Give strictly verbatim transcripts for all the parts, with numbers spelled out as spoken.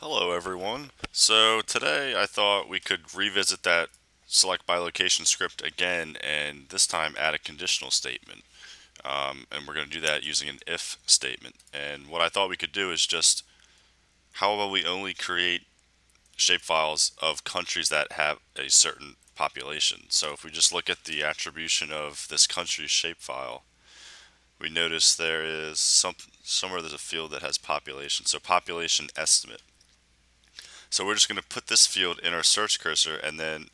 Hello everyone. So today I thought we could revisit that select by location script again, and this time add a conditional statement. Um, and we're going to do that using an if statement. And what I thought we could do is just, how about we only create shapefiles of countries that have a certain population? So if we just look at the attribution of this country's shapefile, we notice there is some, somewhere there's a field that has population. So population estimate. So we're just going to put this field in our search cursor and then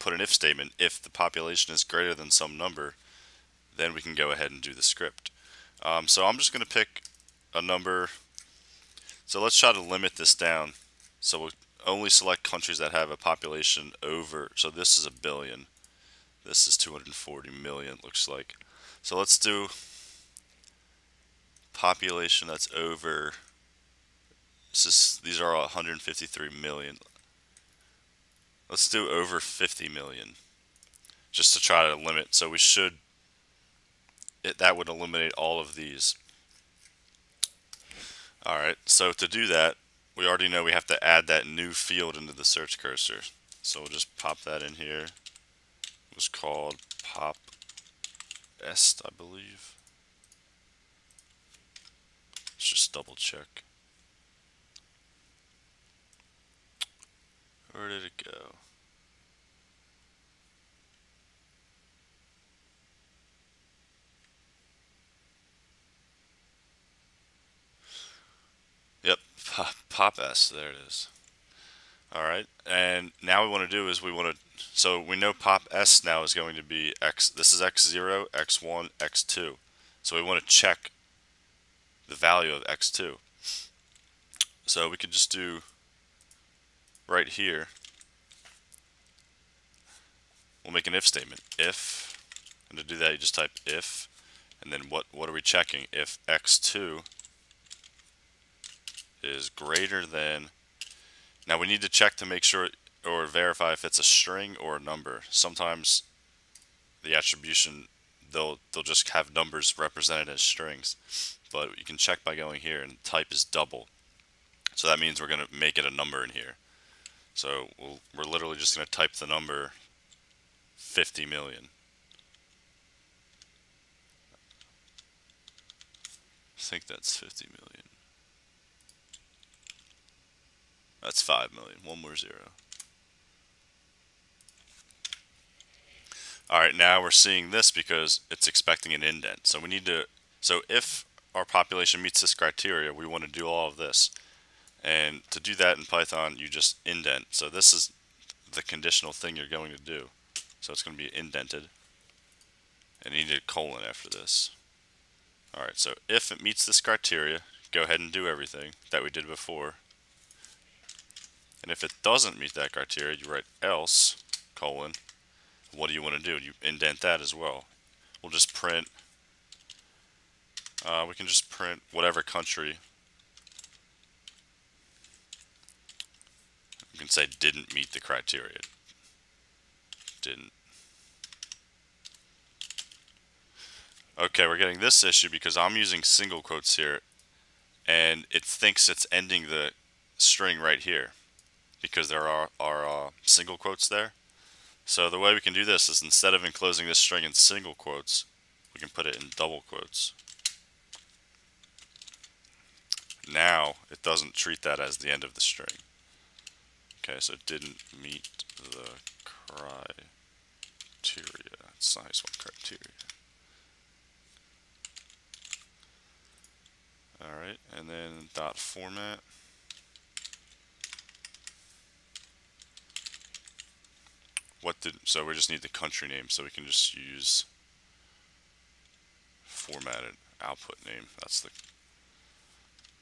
put an if statement. If the population is greater than some number, then we can go ahead and do the script. Um, so I'm just going to pick a number. So let's try to limit this down. So we'll only select countries that have a population over. So this is a billion. This is two hundred forty million, it looks like. So let's do population that's over. This is, these are one hundred fifty-three million. Let's do over fifty million just to try to limit. So we should, it, that would eliminate all of these. Alright, so to do that, we already know we have to add that new field into the search cursor. So we'll just pop that in here. It was called pop est, I believe. Let's just double check. Where did it go? Yep, pop, pop S, there it is. All right, and now we want to do is we want to, so we know pop S now is going to be X, this is X zero, X one, X two. So we want to check the value of X two. So we could just do right here, we'll make an if statement. If, and to do that you just type if, and then what, what are we checking? If X two is greater than, now we need to check to make sure or verify if it's a string or a number. Sometimes the attribution, they'll, they'll just have numbers represented as strings, but you can check by going here and type is double. So that means we're going to make it a number in here. So we'll, we're literally just going to type the number fifty million. I think that's fifty million. That's five million. One more zero. Alright, now we're seeing this because it's expecting an indent. So we need to, so if our population meets this criteria, we want to do all of this. And to do that in Python, you just indent. So this is the conditional thing you're going to do. So it's going to be indented. And you need a colon after this. Alright, so if it meets this criteria, go ahead and do everything that we did before. And if it doesn't meet that criteria, you write else, colon. What do you want to do? You indent that as well. We'll just print, uh, we can just print whatever country. You can say didn't meet the criteria. Didn't. Okay, we're getting this issue because I'm using single quotes here and it thinks it's ending the string right here because there are, are uh, single quotes there. So the way we can do this is instead of enclosing this string in single quotes, we can put it in double quotes. Now it doesn't treat that as the end of the string. Okay, so it didn't meet the criteria. It's nice one criteria. Alright, and then dot format. What did, so we just need the country name, so we can just use formatted output name. That's the,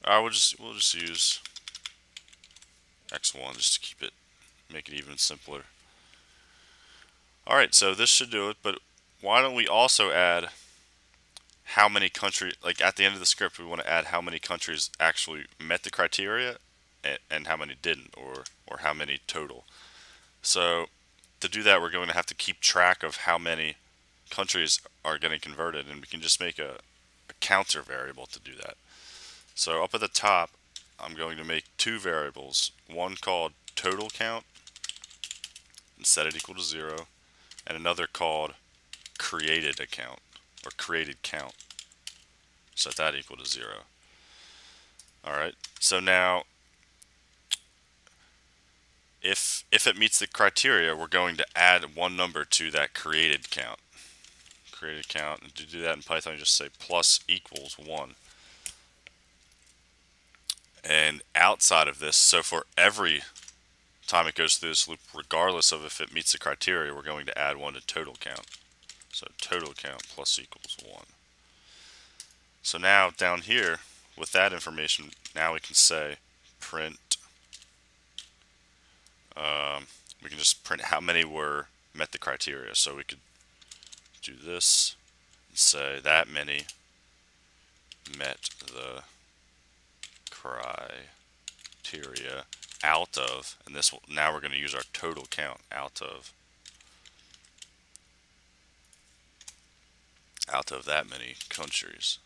I will just we'll just use X one just to keep it, make it even simpler. Alright, so this should do it, but why don't we also add how many countries, like at the end of the script we want to add how many countries actually met the criteria and, and how many didn't, or, or how many total. So to do that we're going to have to keep track of how many countries are getting converted, and we can just make a, a counter variable to do that. So up at the top I'm going to make two variables, one called total count and set it equal to zero, and another called created account or created count, set that equal to zero. Alright, so now if if it meets the criteria, we're going to add one number to that created count. Created count, and to do that in Python, you just say plus equals one. And outside of this, so for every time it goes through this loop, regardless of if it meets the criteria, we're going to add one to total count. So total count plus equals one. So now down here, with that information, now we can say print. Um, we can just print how many were met the criteria. So we could do this and say that many met the criteria out of, and this will, now we're going to use our total count out of out of that many countries.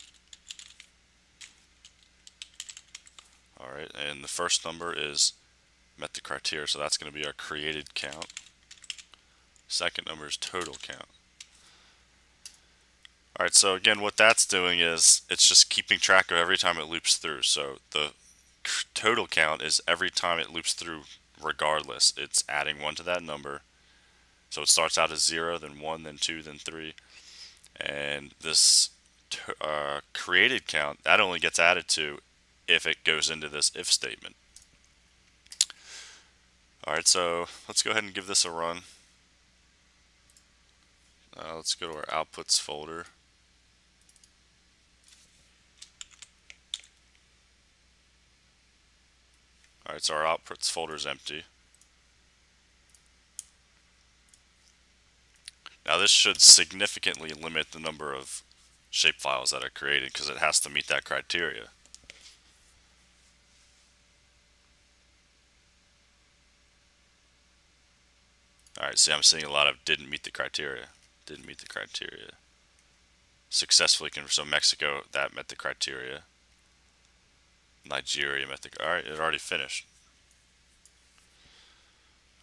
Alright, and the first number is met the criteria, so that's going to be our created count. Second number is total count. Alright, so again, what that's doing is it's just keeping track of every time it loops through. So the total count is every time it loops through regardless. It's adding one to that number. So it starts out as zero, then one, then two, then three. And this uh, created count, that only gets added to if it goes into this if statement. Alright, so let's go ahead and give this a run. Uh, let's go to our outputs folder. Alright, so our outputs folder is empty. Now this should significantly limit the number of shapefiles that are created because it has to meet that criteria. Alright, see, I'm seeing a lot of didn't meet the criteria. Didn't meet the criteria. Successfully converted, so Mexico, that met the criteria. Nigeria met the, alright, it already finished.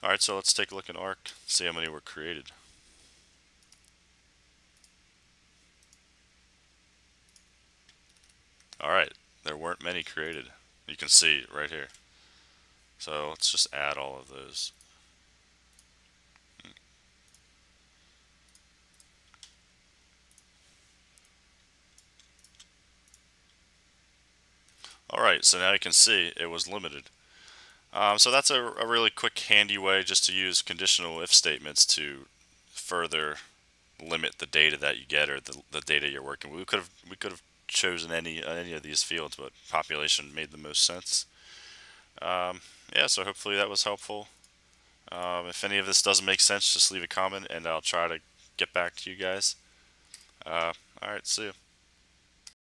Alright, so let's take a look at Arc, see how many were created. Alright, there weren't many created. You can see right here. So let's just add all of those. Alright, so now you can see it was limited. Um, so that's a, a really quick, handy way just to use conditional if statements to further limit the data that you get or the, the data you're working with. We could have we could have chosen any any of these fields, but population made the most sense. Um, yeah, so hopefully that was helpful. Um, if any of this doesn't make sense, just leave a comment, and I'll try to get back to you guys. Uh, Alright, see you.